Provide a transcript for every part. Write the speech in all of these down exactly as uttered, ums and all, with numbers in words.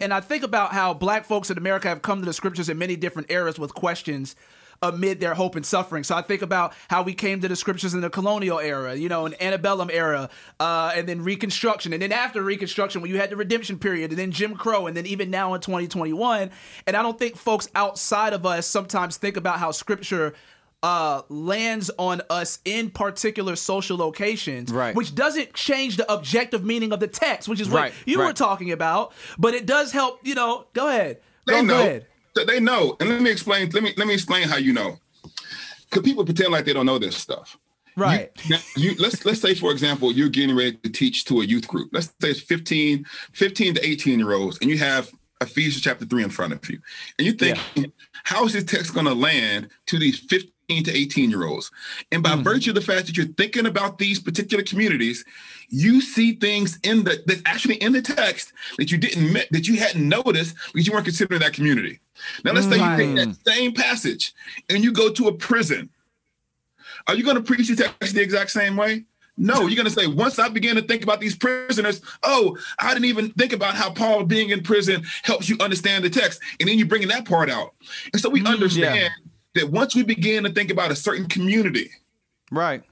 And I think about how black folks in America have come to the scriptures in many different eras with questions amid their hope and suffering. So I think about how we came to the scriptures in the colonial era, you know, in antebellum era, uh, and then Reconstruction. And then after Reconstruction, when you had the redemption period, and then Jim Crow, and then even now in twenty twenty-one. And I don't think folks outside of us sometimes think about how scripture Uh, lands on us in particular social locations, right, which doesn't change the objective meaning of the text, which is what right, you right. were talking about, but it does help, you know, go ahead. They go, know. Go ahead. They know. And let me explain, let me let me explain how you know. Because people pretend like they don't know this stuff. Right. You, you, let's let's say, for example, you're getting ready to teach to a youth group. Let's say it's fifteen, fifteen to eighteen year olds, and you have Ephesians chapter three in front of you. And you think, yeah. how is this text going to land to these fifteen to eighteen year olds? And by mm-hmm. virtue of the fact that you're thinking about these particular communities, you see things in the that's actually in the text that you didn't that you hadn't noticed because you weren't considering that community. Now let's right. say you take that same passage and you go to a prison. Are you going to preach the text the exact same way? No, you're going to say, once I began to think about these prisoners, oh, I didn't even think about how Paul being in prison helps you understand the text. And then you're bringing that part out. And so we mm, understand yeah. that once we begin to think about a certain community, right,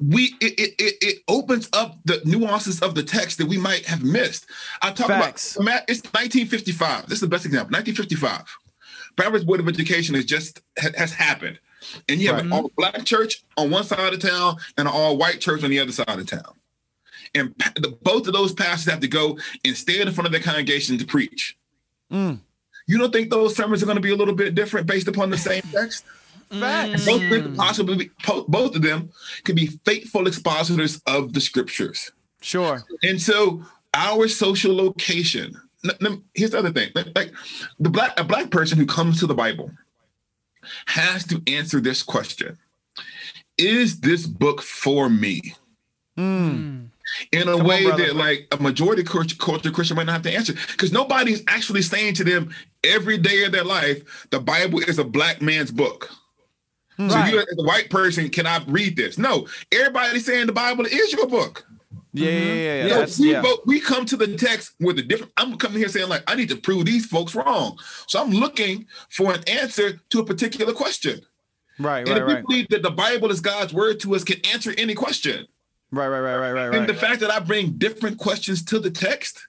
we it, it it it opens up the nuances of the text that we might have missed. I talk Facts. about Matt. It's nineteen fifty-five. This is the best example. nineteen fifty-five, Baptist Board of Education has just ha, has happened, and you have right. an all-black church on one side of town and an all-white church on the other side of town, and the, both of those pastors have to go and stand in front of their congregation to preach. Mm. You don't think those sermons are going to be a little bit different based upon the same text? Facts. Both of them possibly be, both of them could be faithful expositors of the scriptures. Sure. And so our social location. Here's the other thing: like the black a black person who comes to the Bible has to answer this question: is this book for me? Mm. In a Come way on, that like a majority culture Christian might not have to answer, because nobody's actually saying to them every day of their life, the Bible is a black man's book. Right. So you as a white person cannot read this. No, everybody's saying the Bible is your book. Yeah, mm-hmm. yeah, yeah. You know, we, yeah. Vote, we come to the text with a different, I'm coming here saying like, I need to prove these folks wrong. So I'm looking for an answer to a particular question. Right, and right, if we right. believe that the Bible is God's word to us, can answer any question. Right, right, right, right, right, right. And the fact that I bring different questions to the text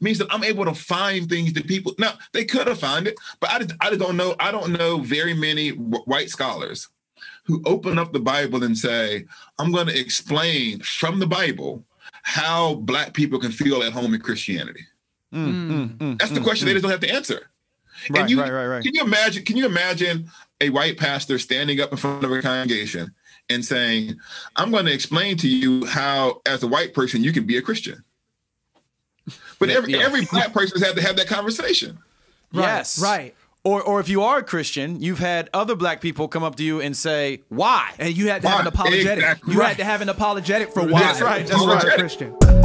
means that I'm able to find things that people, now they could have found it, but I just, I just don't know. I don't know very many white scholars who open up the Bible and say, I'm going to explain from the Bible how black people can feel at home in Christianity. Mm, mm, That's mm, the question mm, they just don't have to answer. Right, and you, right, right, right. Can you imagine, can you imagine a white pastor standing up in front of a congregation and saying, I'm going to explain to you how, as a white person, you can be a Christian? But every, yeah. every black person has had to have that conversation. Right. Yes. Right. Or, or if you are a Christian, you've had other black people come up to you and say, why? And you had to why? have an apologetic. Exactly. You right. had to have an apologetic for why. That's right. That's right. Christian.